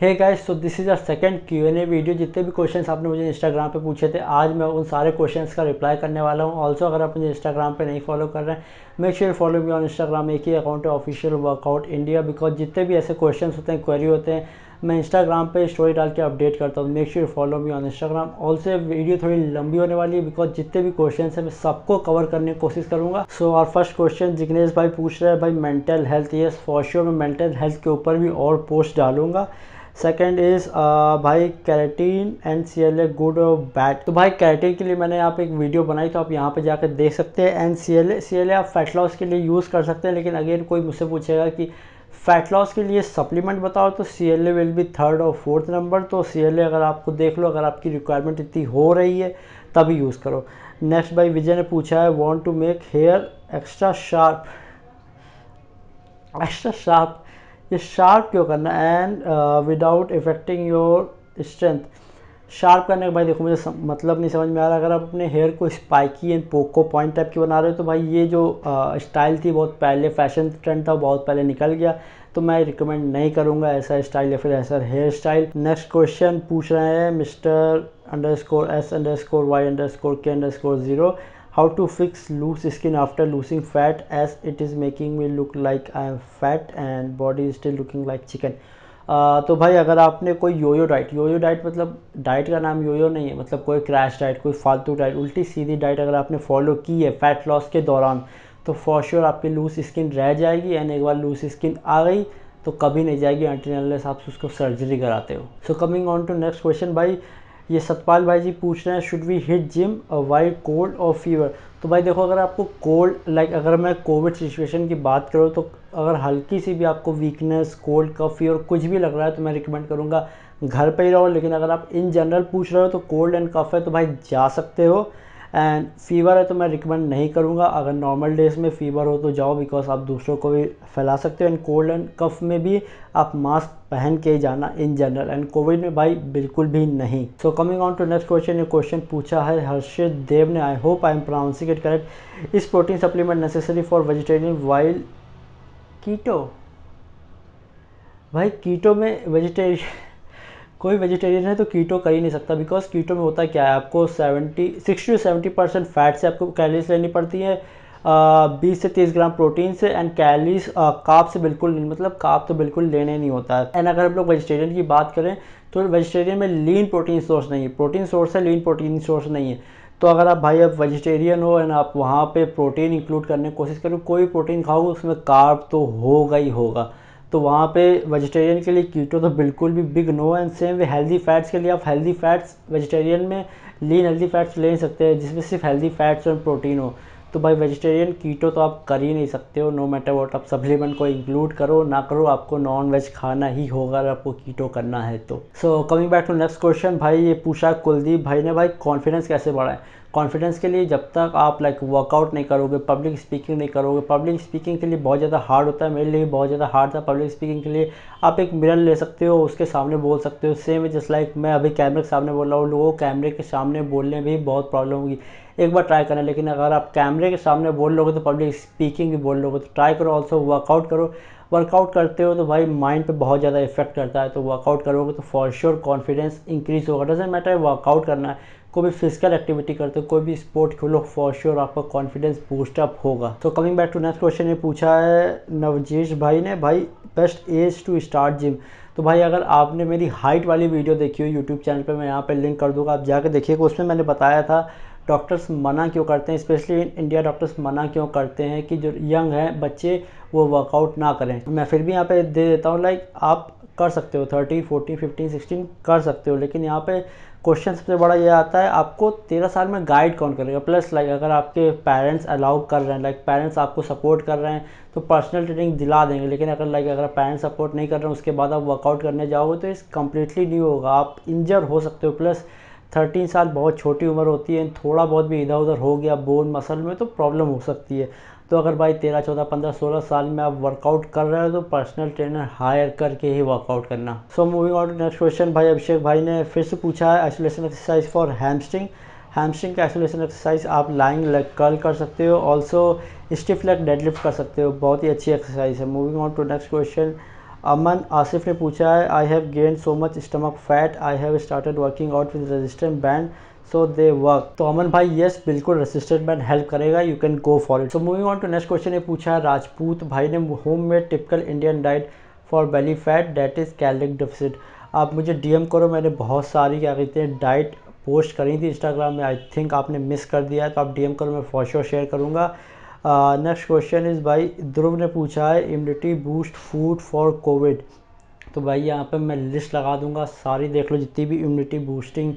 Hey guys, so this is a second Q&A video. जितने भी questions आपने मुझे इंस्टाग्राम पे पूछे थे, आज मैं उन सारे क्वेश्चंस का रिप्लाई करने वाला हूँ। ऑल्सो अगर आप मुझे इंस्टाग्राम पे नहीं फॉलो कर रहे हैं, make sure follow me on Instagram. एक ही अकाउंट है, ऑफिशियल वर्कआउट इंडिया। बिकॉज जितने भी ऐसे क्वेश्चन होते हैं, क्वेरी होते हैं, मैं इंस्टाग्राम पे स्टोरी डाल के अपडेट करता हूँ। Make sure follow me on Instagram. Also video थोड़ी लंबी होने वाली है बिकॉज जितने भी क्वेश्चन है मैं सबको कवर करने की कोशिश करूँगा। सो और फर्स्ट क्वेश्चन जिग्नेश भाई पूछ रहे हैं, भाई mental health. Yes, for sure मैं मेंटल हेल्थ के ऊपर भी और पोस्ट डालूंगा। सेकेंड इज़ भाई कैरेटीन NCLA गुड और बैड। तो भाई कैरेटीन के लिए मैंने यहाँ पे एक वीडियो बनाई, तो आप यहाँ पे जाकर देख सकते हैं। NCLA आप फैट लॉस के लिए यूज़ कर सकते हैं। लेकिन अगेन कोई मुझसे पूछेगा कि फैट लॉस के लिए सप्लीमेंट बताओ, तो CLA विल बी थर्ड और फोर्थ नंबर। तो CLA अगर आपको देख लो, अगर आपकी रिक्वायरमेंट इतनी हो रही है तभी यूज़ करो। नेक्स्ट भाई विजय ने पूछा है, want to make hair extra sharp. Extra sharp ये शार्प क्यों करना, and without affecting your strength. Sharp करने का भाई देखो मुझे मतलब नहीं समझ में आ रहा। अगर आप अपने हेयर को स्पाइकी एंड पोको पॉइंट टाइप की बना रहे हो, तो भाई ये जो स्टाइल थी बहुत पहले फैशन ट्रेंड था, बहुत पहले निकल गया। तो मैं रिकमेंड नहीं करूँगा ऐसा स्टाइल या फिर ऐसा हेयर स्टाइल। नेक्स्ट क्वेश्चन पूछ रहे हैं mister _S_Y_K_0, how to fix loose skin after losing fat as it is making me look like I am fat and body is still looking like chicken. तो भाई अगर आपने कोई yoyo diet, मतलब diet का नाम योयो नहीं है, मतलब कोई क्रैश डाइट, कोई फालतू डाइट, उल्टी सीधी डाइट अगर आपने फॉलो की है फैट लॉस के दौरान, तो फॉर श्योर आपकी लूज स्किन रह जाएगी। एंड एक बार लूज स्किन आ गई तो कभी नहीं जाएगी अनलेस आप उसको सर्जरी कराते हो। So coming on to next question, भाई ये सतपाल भाई जी पूछ रहे हैं, should we hit gym why cold और फीवर। तो भाई देखो अगर आपको कोल्ड, लाइक अगर मैं कोविड सिचुएशन की बात करूँ, तो अगर हल्की सी भी आपको वीकनेस, कोल्ड, कफ, फीवर कुछ भी लग रहा है, तो मैं रिकमेंड करूँगा घर पे ही रहो। लेकिन अगर आप इन जनरल पूछ रहे हो तो कोल्ड एंड कफ है तो भाई जा सकते हो, एंड फीवर है तो मैं रिकमेंड नहीं करूँगा। अगर नॉर्मल डेज में फीवर हो तो जाओ, बिकॉज आप दूसरों को भी फैला सकते हो। एंड कोल्ड एंड कफ में भी आप मास्क पहन के जाना इन जनरल, एंड कोविड में भाई बिल्कुल भी नहीं। So coming on to next question, ये क्वेश्चन पूछा है हर्षित देव ने, I hope I am pronouncing it correct. Is protein supplement necessary for vegetarian while keto. भाई कीटो में कोई वेजिटेरियन है तो कीटो कर ही नहीं सकता, बिकॉज कीटो में होता क्या है, आपको 60 से 70% फैट से आपको कैलोरीज लेनी पड़ती है, 20 से 30 ग्राम प्रोटीन से, एंड कैलोरीज कार्ब से बिल्कुल नहीं, मतलब कार्ब तो बिल्कुल लेने नहीं होता है। एंड अगर हम लोग वेजिटेरियन की बात करें तो वेजिटेरियन में लीन प्रोटीन सोर्स नहीं है, प्रोटीन सोर्स है, लीन प्रोटीन सोर्स नहीं है। तो अगर आप भाई आप वेजिटेरियन हो एंड आप वहाँ पर प्रोटीन इंक्लूड करने की कोशिश करो, कोई प्रोटीन खाओगे उसमें कार्ब तो होगा ही होगा। तो वहाँ पे वेजिटेरियन के लिए कीटो तो बिल्कुल भी big no. And same way healthy fats के लिए, आप हेल्दी फैट्स वेजिटेरियन में लीन हेल्दी फैट्स ले सकते हैं जिसमें सिर्फ हेल्दी फैट्स और प्रोटीन हो, तो भाई वेजिटेरियन कीटो तो आप कर ही नहीं सकते हो। नो मैटर वॉट, आप सप्लीमेंट को इंक्लूड करो ना करो, आपको नॉन वेज खाना ही होगा अगर आपको कीटो करना है तो। So coming back to next question, भाई ये पूछा कुलदीप भाई ने, भाई कॉन्फिडेंस कैसे बढ़ाएं। कॉन्फिडेंस के लिए जब तक आप वर्कआउट नहीं करोगे, पब्लिक स्पीकिंग नहीं करोगे, पब्लिक स्पीकिंग के लिए बहुत ज़्यादा हार्ड होता है, मेरे लिए बहुत ज़्यादा हार्ड था पब्लिक स्पीकिंग के लिए। आप एक मिरर ले सकते हो, उसके सामने बोल सकते हो, सेम जस्ट लाइक मैं अभी कैमरे के सामने बोल रहा हूँ। लोगों को कैमरे के सामने बोलने में भी बहुत प्रॉब्लम होगी, एक बार ट्राई करना। लेकिन अगर आप कैमरे के सामने बोल लोगे तो पब्लिक स्पीकिंग भी बोल लोगे, तो ट्राई करो। ऑल्सो वर्कआउट करो, वर्कआउट करते हो तो भाई माइंड पे बहुत ज़्यादा इफेक्ट करता है, तो वर्कआउट करोगे तो फॉर श्योर कॉन्फिडेंस इंक्रीज होगा। डजेंट मैटर वर्कआउट करना है, कोई भी फिजिकल एक्टिविटी करते हो, कोई भी स्पोर्ट खेलो, फॉर श्योर आपका कॉन्फिडेंस बूस्टअप होगा। तो coming back to next question, ये पूछा है नवजीश भाई ने, भाई best age to start gym. तो भाई अगर आपने मेरी हाइट वाली वीडियो देखी हो यूट्यूब चैनल पर, मैं यहाँ पर लिंक कर दूँगा, आप जाकर देखिएगा। उसमें मैंने बताया था डॉक्टर्स मना क्यों करते हैं, स्पेशली इन इंडिया डॉक्टर्स मना क्यों करते हैं कि जो यंग हैं बच्चे वो वर्कआउट ना करें। मैं फिर भी यहाँ पे दे देता हूँ, लाइक आप कर सकते हो 30, 40, 15, 16 कर सकते हो। लेकिन यहाँ पे क्वेश्चन सबसे बड़ा ये आता है, आपको 13 साल में गाइड कौन करेगा। प्लस लाइक अगर आपके पेरेंट्स अलाउ कर रहे हैं, लाइक पेरेंट्स आपको सपोर्ट कर रहे हैं तो पर्सनल ट्रेनिंग दिला देंगे। लेकिन अगर अगर पेरेंट्स सपोर्ट नहीं कर रहे हैं, उसके बाद आप वर्कआउट करने जाओगे तो इस कम्प्लीटली न्यू होगा, आप इंजर हो सकते हो। प्लस 13 साल बहुत छोटी उम्र होती है, थोड़ा बहुत भी इधर उधर हो गया बोन मसल में तो प्रॉब्लम हो सकती है। तो अगर भाई 13, 14, 15, 16 साल में आप वर्कआउट कर रहे हो तो पर्सनल ट्रेनर हायर करके ही वर्कआउट करना। So moving on to next question, भाई अभिषेक भाई ने फिर से पूछा है isolation exercise for hamstring. Hamstring का आइसोलेशन एक्सरसाइज आप लाइंग लेग कर्ल कर सकते हो, ऑल्सो स्टिफ लेग डेडलिफ्ट कर सकते हो, बहुत ही अच्छी एक्सरसाइज है। Moving on to next question, Aman Asif ने पूछा है I have gain so much stomach fat, I have started working out with resistant band so they work. तो अमन भाई येस बिल्कुल रेसिस्टेंट बैंड हेल्प करेगा, you can go for it. So moving on to next question, ये पूछा है राजपूत भाई ने home made typical Indian diet for belly fat that is caloric deficit. आप मुझे DM करो, मैंने बहुत सारी क्या कहते हैं डाइट पोस्ट करी थी इंस्टाग्राम में, आई थिंक आपने मिस कर दिया है, तो आप DM करो, मैं फॉर श्योर शेयर करूँगा। नेक्स्ट क्वेश्चन इज़ भाई ध्रुव ने पूछा है immunity boost food for Covid. तो भाई यहाँ पे मैं लिस्ट लगा दूँगा सारी, देख लो जितनी भी इम्यूनिटी बूस्टिंग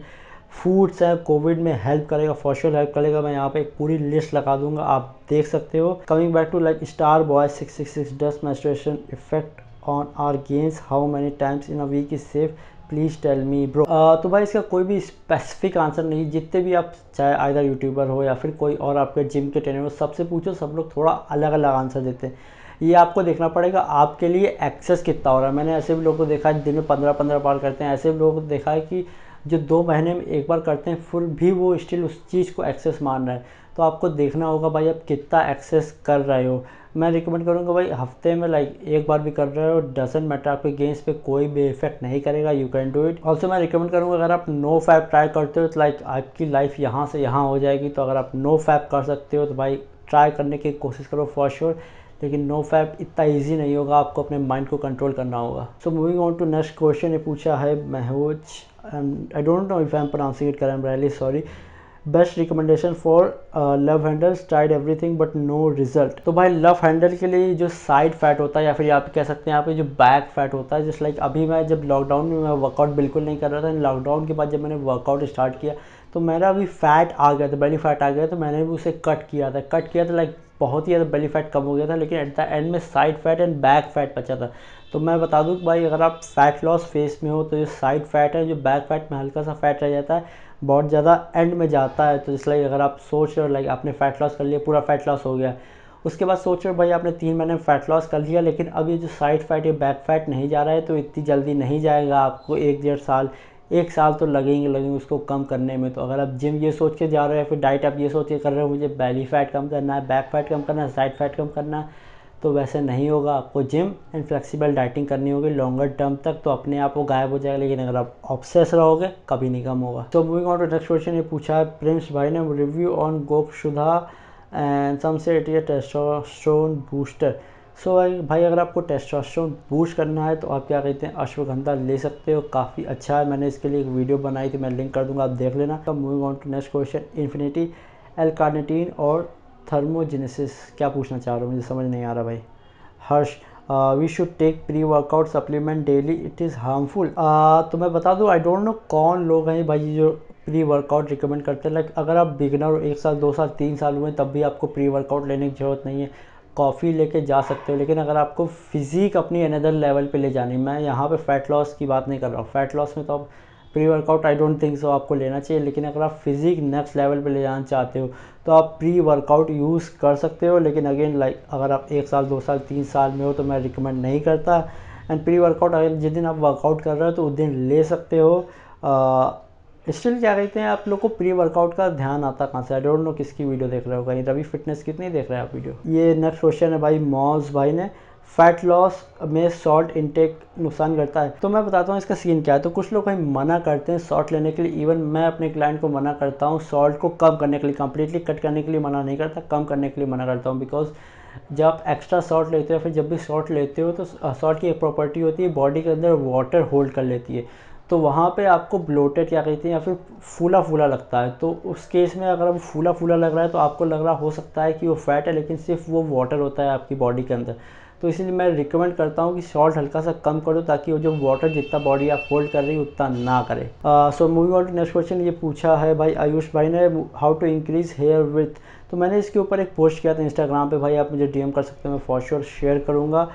फूड्स हैं कोविड में हेल्प करेगा, फॉर श्योर हेल्प करेगा, मैं यहाँ पे एक पूरी लिस्ट लगा दूँगा, आप देख सकते हो। Coming back to like star boy 666 does menstruation effect on our gains how many times in a week is safe please tell me bro. तो भाई इसका कोई भी स्पेसिफिक आंसर नहीं, जितने भी आप चाहे आइदर यूट्यूबर हो या फिर कोई और आपके जिम के ट्रेनर हो, सबसे पूछो, सब लोग थोड़ा अलग अलग आंसर देते हैं। ये आपको देखना पड़ेगा आपके लिए एक्सेस कितना हो रहा है। मैंने ऐसे भी लोगों को देखा है दिन में 15-15 बार करते हैं, ऐसे भी लोगों को देखा है कि जो 2 महीने में एक बार करते हैं फिर भी वो स्टिल उस चीज़ को एक्सेस मान रहे हैं। तो आपको देखना होगा भाई आप कितना एक्सेस कर रहे हो। मैं रिकमेंड करूँगा भाई हफ्ते में लाइक एक बार भी कर रहे हो डजेंट मैटर, आपके गेंस पे कोई भी इफेक्ट नहीं करेगा, you can do it. Also मैं रिकमेंड करूँगा अगर आप नो फैप ट्राई करते हो तो लाइक आपकी लाइफ यहाँ से यहाँ हो जाएगी। तो अगर आप नो फैप कर सकते हो तो भाई ट्राई करने की कोशिश करो फॉर श्योर, लेकिन नो फैप इतना ईजी नहीं होगा, आपको अपने माइंड को कंट्रोल करना होगा। So moving on to next question, ये पूछा है महबूज, I don't know if I am pronouncing it correct, really sorry. Best recommendation for love handles tried everything but no result. तो भाई लव हैंडल के लिए जो साइड फैट होता है या फिर आप कह सकते हैं यहाँ पे जो बैक फैट होता है, जस्ट लाइक अभी मैं जब लॉकडाउन में मैं वर्कआउट बिल्कुल नहीं कर रहा था, लॉकडाउन के बाद जब मैंने वर्कआउट स्टार्ट किया तो मेरा भी फैट आ गया था, बेली फैट आ गया, तो मैंने भी उसे कट किया था लाइक बहुत ही ज़्यादा बेली फैट कम हो गया था, लेकिन एट द एंड में side fat and back fat बचा था। तो मैं बता दूँ भाई अगर आप फैट लॉस फेस में हो तो जो साइड फैट है, जो बैक फैट में हल्का सा फैट रह जाता है, बहुत ज़्यादा एंड में जाता है। तो इसलिए अगर आप सोच रहे हो लाइक आपने फैट लॉस कर लिया, पूरा फैट लॉस हो गया, उसके बाद सोच रहे हो भाई आपने 3 महीने फैट लॉस कर लिया, लेकिन अब ये जो साइड फैट या बैक फैट नहीं जा रहा है, तो इतनी जल्दी नहीं जाएगा, आपको 1-1.5 साल तो लगेंगे उसको कम करने में। तो अगर आप जिम ये सोच के जा रहे हो या फिर डाइट आप ये सोच के कर रहे हो मुझे बेली फैट कम करना है, बैक फैट कम करना है, साइड फैट कम करना है, तो वैसे नहीं होगा। आपको जिम एंड फ्लेक्सिबल डाइटिंग करनी होगी लॉन्गर टर्म तक, तो अपने आप वो गायब हो जाएगा, लेकिन अगर आप ऑब्सेस रहोगे कभी नहीं कम होगा। तो moving on to next question, ये पूछा है प्रिंस भाई ने review on gokshura and some say it is a testosterone booster. So भाई अगर आपको टेस्टोस्टेरोन बूस्ट करना है तो आप क्या कहते हैं अश्वगंधा ले सकते हो, काफ़ी अच्छा है, मैंने इसके लिए एक वीडियो बनाई थी, मैं लिंक कर दूंगा, आप देख लेना। तो moving on to next question, infinity L carnitine और थर्मोजेनेसिस, क्या पूछना चाह रहे हो मुझे समझ नहीं आ रहा भाई। Harsh we should take pre workout supplement daily it is harmful. तो मैं बता दूँ आई डोंट नो कौन लोग हैं भाई जो प्री वर्कआउट रिकमेंड करते हैं, लाइक अगर आप बिगिनर हो 1 साल 2 साल 3 साल हुए तब भी आपको प्री वर्कआउट लेने की ज़रूरत नहीं है, कॉफ़ी लेके जा सकते हो। लेकिन अगर आपको फिजिक अपनी अनदर लेवल पे ले जानी, मैं यहाँ पे फैट लॉस की बात नहीं कर रहा हूँ, फैट लॉस में तो आप pre workout I don't think so आपको लेना चाहिए, लेकिन अगर आप फिजिक नेक्स्ट लेवल पे ले जाना चाहते हो तो आप प्री वर्कआउट यूज़ कर सकते हो। लेकिन अगेन लाइक अगर आप 1 साल 2 साल 3 साल में हो तो मैं रिकमेंड नहीं करता। एंड प्री वर्कआउट अगर जिस दिन आप वर्कआउट कर रहे हो तो उस दिन ले सकते हो। स्टिल क्या कहते हैं आप लोग को प्री वर्कआउट का ध्यान आता कहाँ से, आई डोंट नो किसकी वीडियो देख रहे हो, कहीं रवि फिटनेस कितनी देख रहे हैं आप वीडियो। ये नेक्स्ट क्वेश्चन है भाई मॉज भाई ने फैट लॉस में सॉल्ट इनटेक नुकसान करता है। तो मैं बताता हूँ इसका सीन क्या है। तो कुछ लोग कहीं मना करते हैं सॉल्ट लेने के लिए, इवन मैं अपने क्लाइंट को मना करता हूँ सॉल्ट को कम करने के लिए, कंप्लीटली कट करने के लिए मना नहीं करता, कम करने के लिए मना करता हूँ। बिकॉज जब आप एक्स्ट्रा सॉल्ट लेते हो या फिर जब भी सॉल्ट लेते हो तो सॉल्ट की एक प्रॉपर्टी होती है बॉडी के अंदर वाटर होल्ड कर लेती है, तो वहाँ पे आपको ब्लोटेड क्या कहते हैं या फिर फूला फूला लगता है। तो उस केस में अगर वो फूला फूला लग रहा है तो आपको लग रहा हो सकता है कि वो फैट है, लेकिन सिर्फ वो वाटर होता है आपकी बॉडी के अंदर। तो इसलिए मैं रिकमेंड करता हूँ कि सॉल्ट हल्का सा कम करो ताकि वो जो वाटर जितना बॉडी आप होल्ड कर रही है उतना ना करे। So moving on to next question, ये पूछा है भाई आयुष भाई ने how to increase hair width. तो मैंने इसके ऊपर एक पोस्ट किया था इंस्टाग्राम पर, भाई आप मुझे DM कर सकते हो, मैं फॉर श्योर शेयर करूँगा।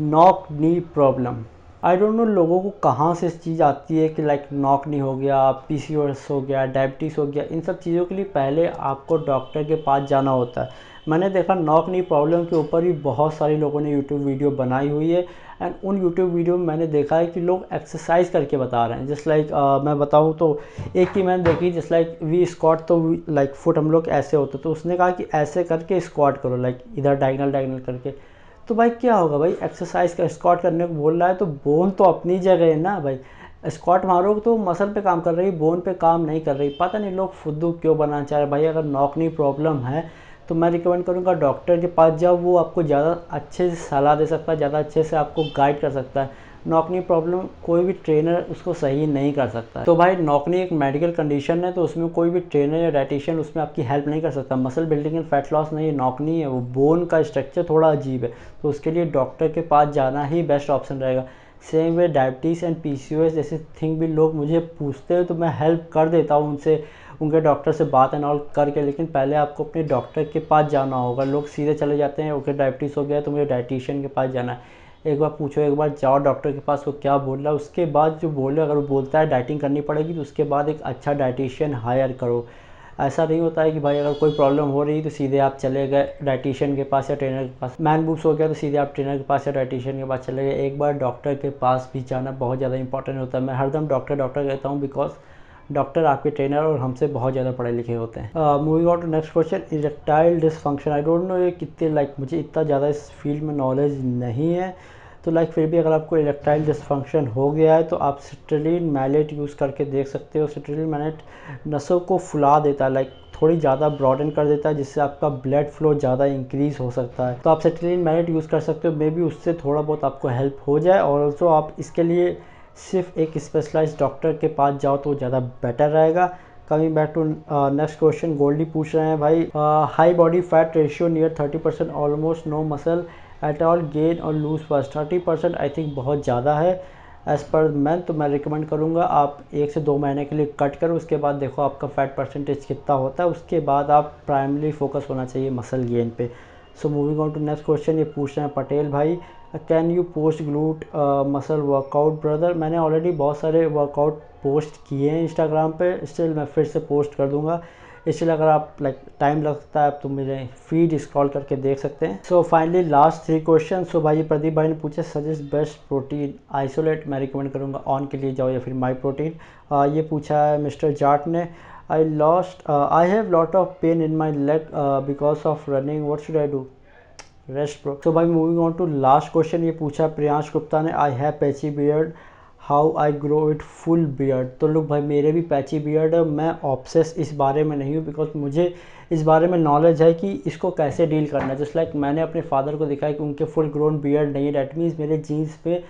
Knock knee problem, I don't know लोगों को कहाँ से चीज़ आती है कि लाइक नॉक नहीं हो गया, PCOS हो गया, डायबिटीज़ हो गया, इन सब चीज़ों के लिए पहले आपको डॉक्टर के पास जाना होता है। मैंने देखा नॉक नी प्रॉब्लम के ऊपर भी बहुत सारे लोगों ने यूट्यूब वीडियो बनाई हुई है, एंड उन यूट्यूब वीडियो में मैंने देखा है कि लोग एक्सरसाइज करके बता रहे हैं। जस्ट लाइक मैं बताऊँ तो एक की मैंने देखी जस्ट लाइक वी स्क्वाट, तो लाइक फुट हम लोग ऐसे होते, तो उसने कहा कि ऐसे करके स्क्वाट करो, लाइक इधर डायगनल डायगनल करके। तो भाई क्या होगा भाई, एक्सरसाइज का स्क्वाट करने को बोल रहा है तो बोन तो अपनी जगह है ना भाई, स्क्वाट मारो तो मसल पे काम कर रही, बोन पे काम नहीं कर रही। पता नहीं लोग फुद्दू क्यों बनाना चाह रहे भाई। अगर नौकनी प्रॉब्लम है तो मैं रिकमेंड करूँगा डॉक्टर के पास जाओ, वो आपको ज़्यादा अच्छे से सलाह दे सकता है, ज़्यादा अच्छे से आपको गाइड कर सकता है। नौकनी प्रॉब्लम कोई भी ट्रेनर उसको सही नहीं कर सकता। तो भाई नौकनी एक मेडिकल कंडीशन है तो उसमें कोई भी ट्रेनर या डाइटिशियन उसमें आपकी हेल्प नहीं कर सकता। Muscle building and fat loss नहीं है, नौकनी है, वो बोन का स्ट्रक्चर थोड़ा अजीब है तो उसके लिए डॉक्टर के पास जाना ही बेस्ट ऑप्शन रहेगा। Same way diabetes and PCOS जैसे थिंग भी लोग मुझे पूछते हैं तो मैं हेल्प कर देता हूँ उनसे, उनके डॉक्टर से बात एंड ऑल करके, लेकिन पहले आपको अपने डॉक्टर के पास जाना होगा। लोग सीधे चले जाते हैं ओके डायबिटीज़ हो गया तो मुझे डाइटिशियन के पास जाना है। एक बार पूछो, एक बार जाओ डॉक्टर के पास वो क्या बोल रहा है, उसके बाद जो बोले अगर वो बोलता है डाइटिंग करनी पड़ेगी तो उसके बाद एक अच्छा डाइटिशियन हायर करो। ऐसा नहीं होता है कि भाई अगर कोई प्रॉब्लम हो रही है तो सीधे आप चले गए डाइटिशियन के पास या ट्रेनर के पास। मैन बुब्स हो गया तो सीधे आप ट्रेनर के पास या डाइटिशियन के पास चले गए। एक बार डॉक्टर के पास भी जाना बहुत ज़्यादा इंपॉर्टेंट होता है। मैं हरदम डॉक्टर डॉक्टर कहता हूँ बिकॉज डॉक्टर आपके ट्रेनर और हमसे बहुत ज़्यादा पढ़े लिखे होते हैं। Moving on to next question, erectile dysfunction. I don't know ये कितने मुझे इतना ज़्यादा इस फील्ड में नॉलेज नहीं है तो फिर भी अगर आपको इरेक्टाइल डिसफंक्शन हो गया है तो आप सिट्रुलिन मैलेट यूज़ करके देख सकते हो। सिट्रुलिन मैलेट नसों को फुला देता है, थोड़ी ज़्यादा ब्रॉडन कर देता है जिससे आपका ब्लड फ्लो ज़्यादा इंक्रीज़ हो सकता है। तो आप सिट्रुलिन मैलेट यूज़ कर सकते हो, मे बी उससे थोड़ा बहुत आपको हेल्प हो जाए। और ऑल्सो आप इसके लिए सिर्फ एक स्पेशलाइज्ड डॉक्टर के पास जाओ तो ज़्यादा बेटर रहेगा। Coming back to next question, Goldy पूछ रहे हैं भाई, high body fat ratio near 30%, almost no muscle at all, gain और लूज फर्स्ट। 30% आई थिंक बहुत ज़्यादा है एज़ पर मैन, तो मैं रिकमेंड करूँगा आप 1 से 2 महीने के लिए कट करो, उसके बाद देखो आपका फैट परसेंटेज कितना होता है, उसके बाद आप प्राइमरी फोकस होना चाहिए मसल गेन पे। So moving on to next question, ये पूछ रहे हैं पटेल भाई, can you post glute muscle workout brother. मैंने ऑलरेडी बहुत सारे वर्कआउट पोस्ट किए हैं इंस्टाग्राम पे, स्टिल मैं फिर से पोस्ट कर दूँगा, इसलिए अगर आप टाइम लगता है तो मेरे फीड स्क्रॉल करके देख सकते हैं। So finally last 3 question. So भाई प्रदीप भाई ने पूछे सजेस्ट बेस्ट प्रोटीन आइसोलेट, मैं रिकमेंड करूँगा ऑन के लिए जाओ या फिर माई प्रोटीन। ये पूछा है मिस्टर जाट ने, I have lot of pain in my leg because of running, what should I do, rest pro. So भाई moving on to last question, ये पूछा प्रियांश गुप्ता ने, I have patchy beard how I grow it full beard. तो लोग भाई मेरे भी patchy beard है, मैं ऑब्सेस इस बारे में नहीं हूँ बिकॉज मुझे इस बारे में नॉलेज है कि इसको कैसे डील करना है। जस्ट लाइक मैंने अपने फादर को दिखाया कि उनके फुल ग्रोन बियर्ड नहीं है, डैट मीन्स मेरे जीन्स पे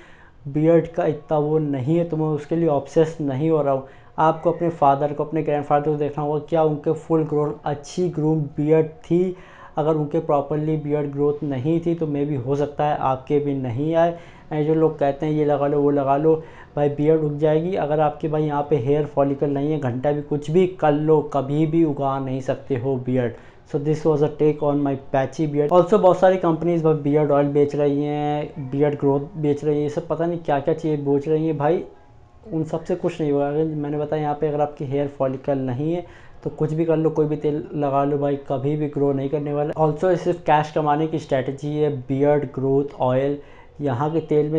बियर्ड का इतना वो नहीं है तो मैं उसके लिए ऑब्सेस नहीं हो रहा हूँ। आपको अपने फादर को, अपने ग्रैंड फादर को देखना होगा क्या उनके फुल ग्रोन अच्छी ग्रूम बियर्ड थी। अगर उनके प्रॉपरली बियर्ड ग्रोथ नहीं थी तो मे भी हो सकता है आपके भी नहीं आए। एंड जो लोग कहते हैं ये लगा लो वो लगा लो, भाई बियर्ड उग जाएगी। अगर आपके भाई यहाँ पे हेयर फॉलिकल नहीं है, घंटा भी कुछ भी कर लो कभी भी उगा नहीं सकते हो beard. So this was a take on my patchy beard. Also बहुत सारी कंपनीज भाई बियर्ड ऑयल बेच रही हैं, बियर्ड ग्रोथ बेच रही है, सब पता नहीं क्या क्या चीज़ें बेच रही हैं भाई, उन सब से कुछ नहीं होगा। मैंने बताया यहाँ पे अगर आपकी हेयर फॉलिकल नहीं है तो कुछ भी कर लो, कोई भी तेल लगा लो भाई कभी भी ग्रो नहीं करने वाला। ऑल्सो सिर्फ कैश कमाने की स्ट्रैटेजी है बियर्ड ग्रोथ ऑयल। यहाँ के तेल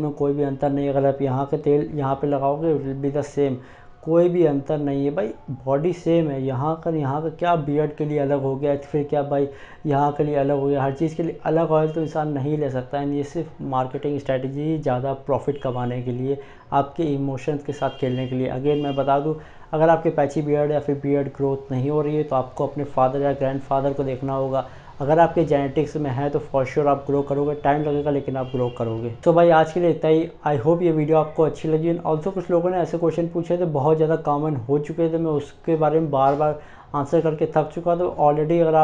में कोई भी अंतर नहीं है। अगर आप यहाँ के तेल यहाँ पे लगाओगे it will be the same, कोई भी अंतर नहीं है भाई, बॉडी सेम है। यहाँ का क्या बियर्ड के लिए अलग हो गया, फिर क्या भाई यहाँ के लिए अलग हो गया, हर चीज़ के लिए अलग ऑयल तो इंसान नहीं ले सकता है। ये सिर्फ मार्केटिंग स्ट्रैटेजी ज़्यादा प्रॉफिट कमाने के लिए, आपके इमोशंस के साथ खेलने के लिए। अगेन मैं बता दूँ, अगर आपके पैची बियर्ड या फिर बियर्ड ग्रोथ नहीं हो रही है तो आपको अपने फादर या ग्रैंडफादर को देखना होगा। अगर आपके जेनेटिक्स में है तो फॉर श्योर आप ग्रो करोगे, टाइम लगेगा लेकिन आप ग्रो करोगे। तो भाई आज के लिए इतना ही। आई होप ये वीडियो आपको अच्छी लगी। एंड ऑल्सो कुछ लोगों ने ऐसे क्वेश्चन पूछे थे बहुत ज़्यादा कॉमन हो चुके थे, मैं उसके बारे में बार बार आंसर करके थक चुका। तो ऑलरेडी अगर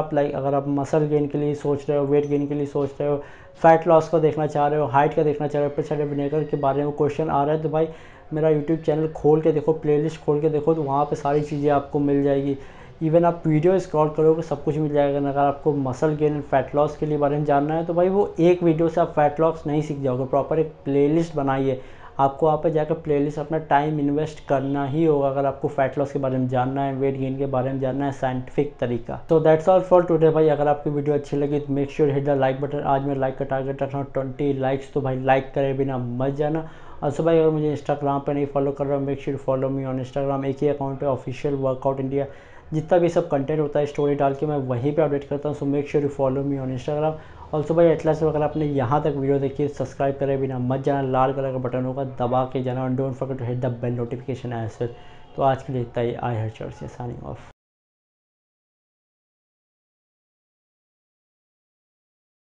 आप मसल गेन के लिए सोच रहे हो, वेट गेन के लिए सोच रहे हो, फैट लॉस का देखना चाह रहे हो, हाइट का देखना चाह रहे हो, प्रेशर विनेगर के बारे में क्वेश्चन आ रहा है तो भाई मेरा यूट्यूब चैनल खोल के देखो, प्लेलिस्ट खोल के देखो तो वहाँ पर सारी चीज़ें आपको मिल जाएगी। इवन आप वीडियो स्क्रॉल करोगे सब कुछ मिल जाएगा। अगर आपको muscle gain and fat loss के लिए बारे में जानना है तो भाई वो एक वीडियो से आप फैट लॉस नहीं सीख जाओगे। प्रॉपर एक प्लेलिस्ट बनाइए, आपको वहाँ पर जाकर प्लेलिस्ट अपना टाइम इन्वेस्ट करना ही होगा अगर आपको फैट लॉस के बारे में जानना है, वेट गेन के बारे में जानना है साइंटिफिक तरीका। तो दैट्स ऑल फॉर टुडे भाई। अगर आपकी वीडियो अच्छी लगी तो make sure hit the like button. आज मैं लाइक का टारगेट रख रहा हूँ 20 लाइक्स, तो भाई लाइक करे बिना मत जाना। ऑल्सो भाई अगर मुझे इंस्टाग्राम पर नहीं फॉलो कर रहा हूँ, make sure follow me on Instagram. एक ही अकाउंट है ऑफिशियल वर्कआउट इंडिया, जितना भी सब कंटेंट होता है स्टोरी डाल के मैं वहीं पे अपडेट करता हूँ। So make sure you follow me on Instagram. और सुबह एटलस वगैरह आपने यहाँ तक वीडियो देखिए, सब्सक्राइब करे बिना मत जाना, लाल कलर का बटन होगा दबा के जाना, और don't forget to hit the bell notification as well. तो आज के लिए इतना ही, आई हर चर्च से साइनिंग ऑफ।